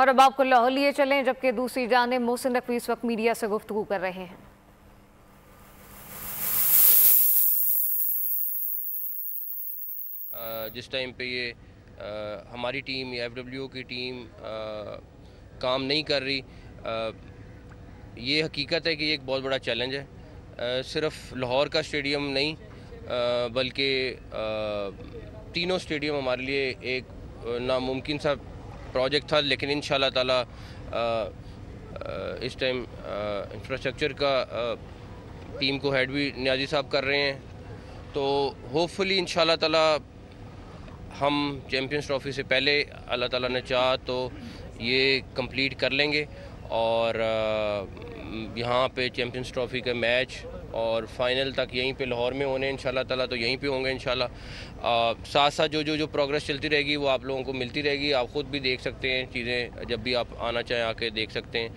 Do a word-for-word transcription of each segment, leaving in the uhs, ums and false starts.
और अब आपको लाहौर लिए चलें, जबकि दूसरी जाने मोहसिन नकवी इस वक्त मीडिया से गुफ्तगू कर रहे हैं। जिस टाइम पे ये आ, हमारी टीम या एफ डब्ल्यू ओ की टीम आ, काम नहीं कर रही, आ, ये हकीकत है कि ये एक बहुत बड़ा चैलेंज है। आ, सिर्फ लाहौर का स्टेडियम नहीं बल्कि तीनों स्टेडियम हमारे लिए एक नामुमकिन सा प्रोजेक्ट था, लेकिन इंशाल्लाह ताला इस टाइम इंफ्रास्ट्रक्चर का आ, टीम को हेड भी न्याजी साहब कर रहे हैं, तो होपफुली इंशाल्लाह ताला हम चैम्पियंस ट्रॉफी से पहले अल्लाह ताला ने चाहा तो ये कंप्लीट कर लेंगे और आ, यहाँ पे चैम्पियंस ट्रॉफी के मैच और फाइनल तक यहीं पे लाहौर में होने इंशाल्लाह ताला, तो यहीं पे होंगे इंशाल्लाह। साथ साथ जो जो जो प्रोग्रेस चलती रहेगी वो आप लोगों को मिलती रहेगी, आप ख़ुद भी देख सकते हैं चीज़ें, जब भी आप आना चाहें आके देख सकते हैं।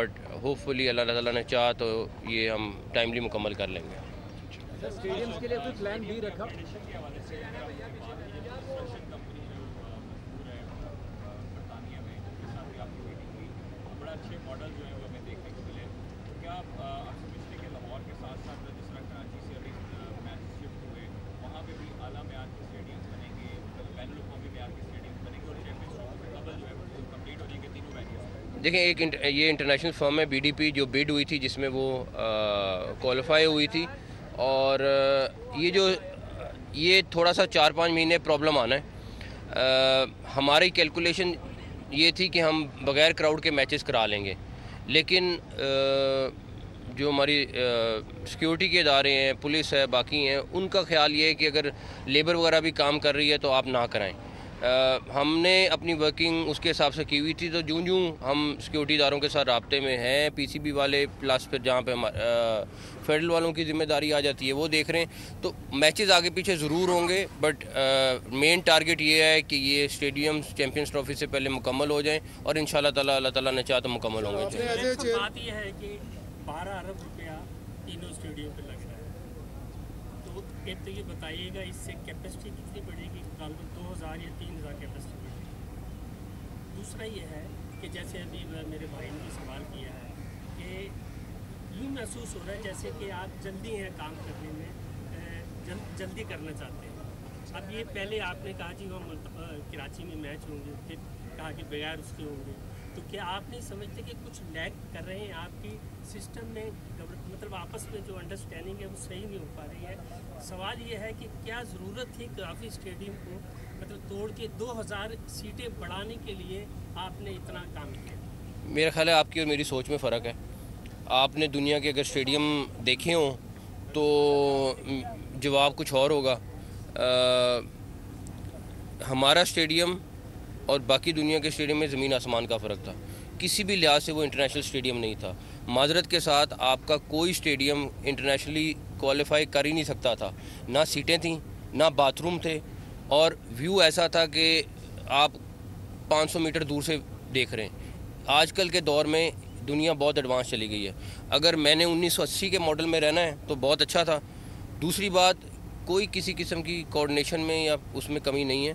बट होपफुली अल्लाह ताला ने चाहा तो ये हम टाइमली मुकम्मल कर लेंगे। स्टेडियम्स के लिए कोई प्लान भी रखा? देखिए, एक ये इंटरनेशनल फर्म है बी डी पी, जो बिड हुई थी जिसमें वो क्वालिफाई हुई थी, और ये जो ये थोड़ा सा चार पाँच महीने प्रॉब्लम आना है। आ, हमारी कैलकुलेशन ये थी कि हम बग़ैर क्राउड के मैचेस करा लेंगे, लेकिन आ, जो हमारी सिक्योरिटी के इदारे हैं, पुलिस है, बाकी हैं, उनका ख्याल ये है कि अगर लेबर वगैरह भी काम कर रही है तो आप ना कराएं। आ, हमने अपनी वर्किंग उसके हिसाब से की हुई थी, तो जूँ जूँ हम सिक्योरिटी इदारों के साथ राब्ते में हैं, पी सी बी वाले प्लस फिर जहाँ पे फेडरल वालों की जिम्मेदारी आ जाती है वो देख रहे हैं, तो मैचेस आगे पीछे ज़रूर होंगे, बट मेन टारगेट ये है कि ये स्टेडियम चैम्पियंस ट्रॉफी से पहले मुकम्मल हो जाएं और इंशाल्लाह ताला अल्लाह ताला ने चाहा तो मुकम्मल होंगे। बात यह है कि बारह अरब रुपया तीनों स्टेडियम पर लग रहा है, तो ये बताइएगा इससे कैपेसिटी कितनी बढ़ेगी? दो हज़ार या तीन हज़ार कैपेसिटी बढ़ेगी। दूसरा ये है कि जैसे अभी मेरे भाई ने सवाल किया है कि यूँ महसूस हो रहा है जैसे कि आप जल्दी हैं काम करने में, जल, जल्दी करना चाहते हैं। अब ये पहले आपने कहा जी वहाँ कराची में मैच होंगे, फिर कहा कि बगैर उसके होंगे, तो क्या आप नहीं समझते कि कुछ लैग कर रहे हैं आपकी सिस्टम में, मतलब आपस में जो अंडरस्टैंडिंग है वो सही नहीं हो पा रही है? सवाल ये है कि क्या ज़रूरत थी कराची स्टेडियम को मतलब तोड़ के दो हज़ार सीटें बढ़ाने के लिए आपने इतना काम किया? मेरा ख्याल है आपकी और मेरी सोच में फ़र्क है। आपने दुनिया के अगर स्टेडियम देखे हों तो जवाब कुछ और होगा। आ, हमारा स्टेडियम और बाकी दुनिया के स्टेडियम में ज़मीन आसमान का फ़र्क था, किसी भी लिहाज से वो इंटरनेशनल स्टेडियम नहीं था। माजरत के साथ आपका कोई स्टेडियम इंटरनेशनली क्वालिफाई कर ही नहीं सकता था, ना सीटें थीं, ना बाथरूम थे, और व्यू ऐसा था कि आप पाँच सौ मीटर दूर से देख रहे हैं। आजकल के दौर में दुनिया बहुत एडवांस चली गई है। अगर मैंने उन्नीस सौ अस्सी के मॉडल में रहना है तो बहुत अच्छा था। दूसरी बात, कोई किसी किस्म की कोऑर्डिनेशन में या उसमें कमी नहीं है।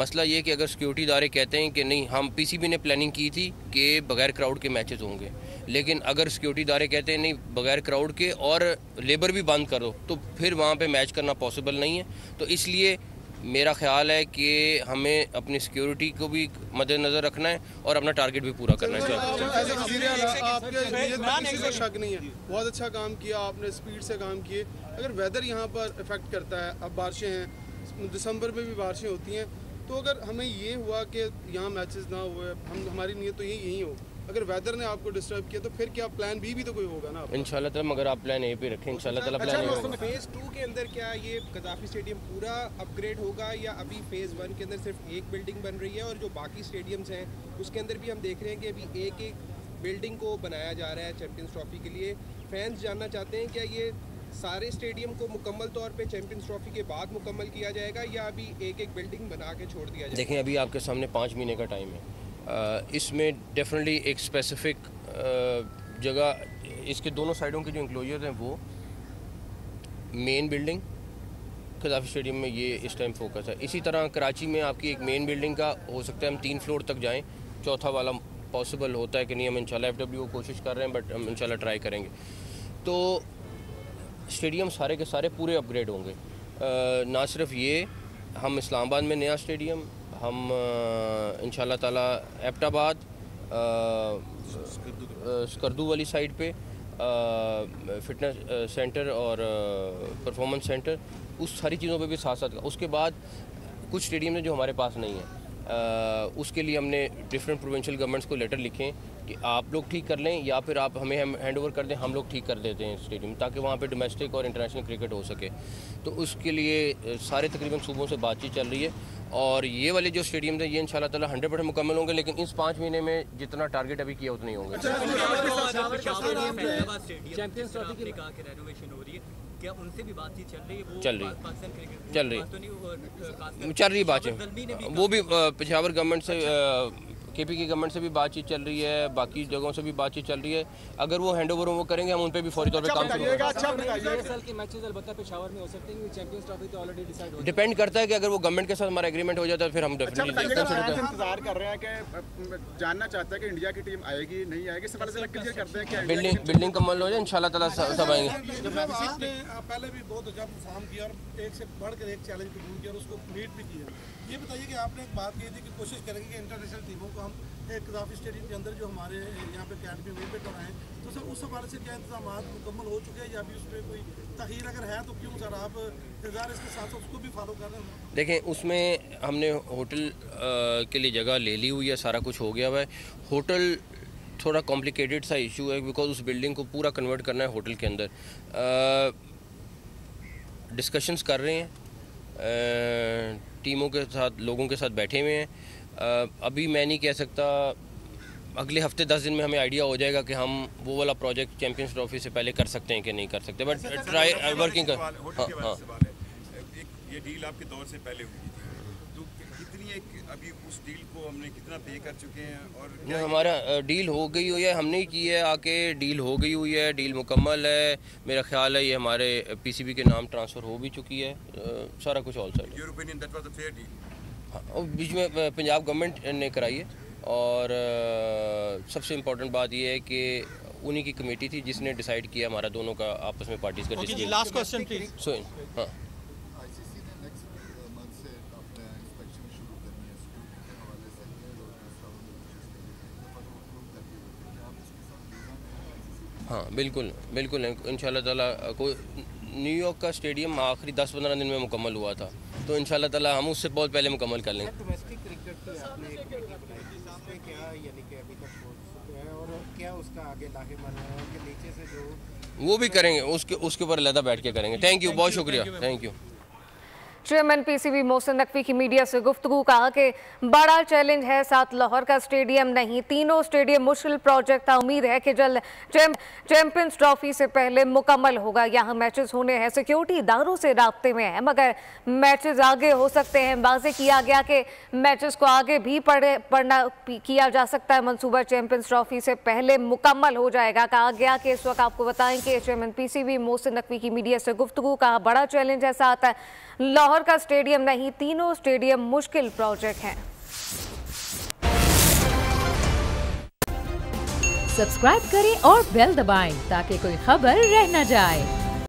मसला ये कि अगर सिक्योरिटी इदारे कहते हैं कि नहीं, हम पी सी बी ने प्लानिंग की थी कि बग़ैर क्राउड के मैचेस होंगे, लेकिन अगर सिक्योरिटी इदारे कहते हैं नहीं बग़ैर क्राउड के और लेबर भी बंद करो, तो फिर वहाँ पे मैच करना पॉसिबल नहीं है। तो इसलिए मेरा ख्याल है कि हमें अपनी सिक्योरिटी को भी मद्देनज़र रखना है और अपना टारगेट भी पूरा करना है। शक नहीं है, बहुत अच्छा काम किया आपने, स्पीड से काम किए। अगर वेदर यहाँ पर इफ़ेक्ट करता है, अब बारिशें हैं, दिसंबर में भी बारिशें होती हैं, तो अगर हमें ये हुआ कि यहाँ मैचेस ना हुए, हम हमारी नीयत तो यही यही हो, अगर वेदर ने आपको डिस्टर्ब किया तो फिर क्या प्लान बी भी तो कोई होगा ना? इंशाल्लाह ताला, मगर आप प्लान ए पे रखें इंशाल्लाह ताला। प्लान ए होगा। फेज़ टू के अंदर क्या ये गद्दाफी स्टेडियम पूरा अपग्रेड होगा या अभी फेज़ वन के अंदर सिर्फ एक बिल्डिंग बन रही है, और जो बाकी स्टेडियम्स हैं उसके अंदर भी हम देख रहे हैं कि अभी एक एक बिल्डिंग को बनाया जा रहा है चैम्पियंस ट्रॉफी के लिए? फैंस जानना चाहते हैं क्या ये सारे स्टेडियम को मुकम्मल तौर पे चैम्पियंस ट्रॉफी के बाद मुकम्मल किया जाएगा या अभी एक एक बिल्डिंग बना के छोड़ दिया जाएगा? देखें, अभी आपके सामने पाँच महीने का टाइम है, इसमें डेफिनेटली एक स्पेसिफिक जगह, इसके दोनों साइडों के जो इंक्लोजर हैं वो मेन बिल्डिंग गद्दाफी स्टेडियम में ये इस टाइम फोकस है। इसी तरह कराची में आपकी एक मेन बिल्डिंग का हो सकता है हम तीन फ्लोर तक जाएँ, चौथा वाला पॉसिबल होता है कि नहीं, हम इंशाल्लाह एफ डब्ल्यू ओ कोशिश कर रहे हैं, बट हम इंशाल्लाह ट्राई करेंगे। तो स्टेडियम सारे के सारे पूरे अपग्रेड होंगे, ना सिर्फ ये, हम इस्लामाबाद में नया स्टेडियम, हम इंशाल्लाह ताला अब्बोटाबाद स्कर्दू वाली साइड पे फिटनेस सेंटर और परफॉर्मेंस सेंटर, उस सारी चीज़ों पे भी साथ साथ। उसके बाद कुछ स्टेडियम हैं जो हमारे पास नहीं है, आ, उसके लिए हमने डिफरेंट प्रोविंशियल गवर्नमेंट्स को लेटर लिखे कि आप लोग ठीक कर लें या फिर आप हमें हैंड ओवर कर दें, हम लोग ठीक कर देते हैं स्टेडियम, ताकि वहाँ पे डोमेस्टिक और इंटरनेशनल क्रिकेट हो सके। तो उसके लिए सारे तकरीबन सूबों से बातचीत चल रही है, और ये वाले जो स्टेडियम थे ये इंशाल्लाह ताला हंड्रेड परसेंट मुकम्मल होंगे, लेकिन इस पाँच महीने में जितना टारगेट अभी किया उतने ही होंगे। क्या उनसे भी बातचीत चल रही है? वो चल रही है चल रही चल रही बातें, वो भी पेशावर गवर्नमेंट से, केपी की गवर्नमेंट से भी बातचीत चल रही है, बाकी जगहों से भी बातचीत चल रही है। अगर वो हैंड ओवर वो करेंगे, हम उन पर भी फौरी तौर पर काम करेंगे। डिपेंड करता है कि अगर वो गवर्नमेंट के साथ हमारा एग्रीमेंट हो जाता है फिर हम इंतजार कर रहे हैं कि जानना चाहता है कि इंडिया की टीम आएगी नहीं आएगी, बिल्डिंग बिल्डिंग कम्पल हो जाए इंशाल्लाह ताला सब आएंगे। पहले भी बहुत काम किया और एक से बढ़कर एक चैलेंज कबूल किया और उसको मीट भी किया। ये बताइए कि आपने एक बात कही थी कि कोशिश करेंगे कि इंटरनेशनल टीमों को हम गद्दाफी स्टेडियम के अंदर जो हमारे यहाँ पे अकेडमी वहीं पे कराएं, तो सर उस हवाले से क्या इंतजाम मुकम्मल हो चुके हैं या अभी उसमें कोई तखीर अगर है तो क्यों सर आप इंतजार इसके साथ उसको भी फॉलो कर रहे हैं? देखें, उसमें हमने होटल के लिए जगह ले ली हुई है, सारा कुछ हो गया हुआ है। होटल थोड़ा कॉम्प्लिकेटेड सा इशू है, बिकॉज उस बिल्डिंग को पूरा कन्वर्ट करना है होटल के अंदर। डिस्कशंस कर रहे हैं, टीमों के साथ, लोगों के साथ बैठे हुए हैं। अभी मैं नहीं कह सकता, अगले हफ्ते दस दिन में हमें आइडिया हो जाएगा कि हम वो वाला प्रोजेक्ट चैंपियंस ट्रॉफी से पहले कर सकते हैं कि नहीं कर सकते, बट ट्राई वर्किंग कर। हाँ हाँ, ये डील आपके दौर से पहले हुई थी, तो कितनी एक अभी उस डील को हमने कितना पे कर चुके हैं? और हमारा डील हो गई हुई है, हमने की है आके डील हो गई हुई है, डील मुकम्मल है। मेरा ख्याल है ये हमारे पीसीबी के नाम ट्रांसफ़र हो भी चुकी है, सारा कुछ all side European that was a fair deal. हाँ, और बीच में पंजाब गवर्नमेंट ने कराई है, और सबसे इम्पोर्टेंट बात यह है कि उन्हीं की कमेटी थी जिसने डिसाइड किया हमारा दोनों का आपस में पार्टीज का decision. Last question please. So हाँ, हाँ बिल्कुल बिल्कुल इंशाल्लाह ताला को न्यूयॉर्क का स्टेडियम आखिरी दस पंद्रह दिन में मुकम्मल हुआ था, तो इंशाल्लाह ताला हम उससे बहुत पहले मुकम्मल कर लेंगे। डोमेस्टिक क्रिकेट की आपने एक से क्या यानी कि अभी तक फोकस है और क्या उसका आगे लाहेमन है कि नीचे से जो वो भी करेंगे उसके उसके ऊपर अलहदा बैठ के करेंगे। थैंक यू, बहुत शुक्रिया, thank you. Chairman PCB Mohsin Naqvi की मीडिया से गुफ्तगू, कहा कि बड़ा चैलेंज है साथ लाहौर का स्टेडियम नहीं, तीनों स्टेडियम मुश्किल प्रोजेक्ट था, उम्मीद है कि जल्द चैंपियंस ट्रॉफी से पहले मुकम्मल होगा। यहाँ मैचेस होने हैं, सिक्योरिटी इदारों से राब्ते में है मगर मैचेस आगे हो सकते हैं। वाजे किया गया कि मैचेस को आगे भी पढ़े पढ़ना किया जा सकता है, मनसूबा चैंपियंस ट्रॉफी से पहले मुकम्मल हो जाएगा। कहा गया कि इस वक्त आपको बताएं कि चेयरमैन पीसीबी मोहसिन नकवी की मीडिया से गुफ्तगू, कहा बड़ा चैलेंज है साथ लाहौर का स्टेडियम नहीं, तीनों स्टेडियम मुश्किल प्रोजेक्ट हैं। सब्सक्राइब करें और बेल दबाएं ताकि कोई खबर रह न जाए।